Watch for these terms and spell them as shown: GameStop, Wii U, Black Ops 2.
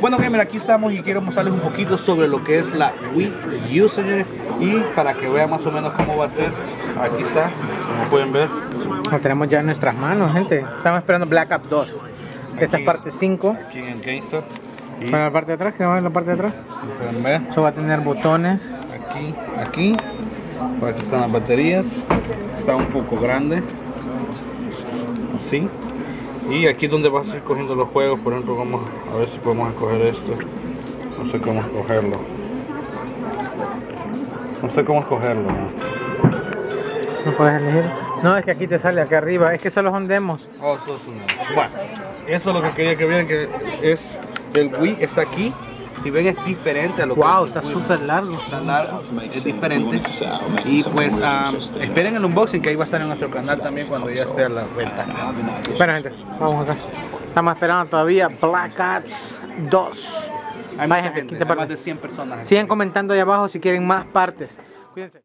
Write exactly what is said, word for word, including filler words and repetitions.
Bueno, gamer, aquí estamos y quiero mostrarles un poquito sobre lo que es la Wii U, señores, y para que vean más o menos cómo va a ser. Aquí está, como pueden ver, la tenemos ya en nuestras manos, gente. Estamos esperando Black Ops dos. Aquí, esta es parte cinco. Aquí en GameStop. Y para la parte de atrás, que va en la parte de atrás. Eso va a tener botones. Aquí, aquí. Por aquí están las baterías. Está un poco grande. Así. Y aquí es donde vas a ir cogiendo los juegos. Por ejemplo, vamos a ver si podemos escoger esto. No sé cómo escogerlo. No sé cómo escogerlo. No, no puedes elegir. No, es que aquí te sale, acá arriba. Es que solo son demos. Oh, eso es una... Bueno, eso es lo que quería que vieran, que es... El Wii está aquí, si ven es diferente a lo wow, que... Wow, está súper largo. Está largo, es diferente. Y pues um, esperen el unboxing, que ahí va a estar en nuestro canal también cuando ya esté a la venta. Bueno, gente, vamos acá. Estamos esperando todavía Black Ops dos. Hay, Hay gente, gente, más de cien personas aquí. Sigan comentando ahí abajo si quieren más partes. Cuídense.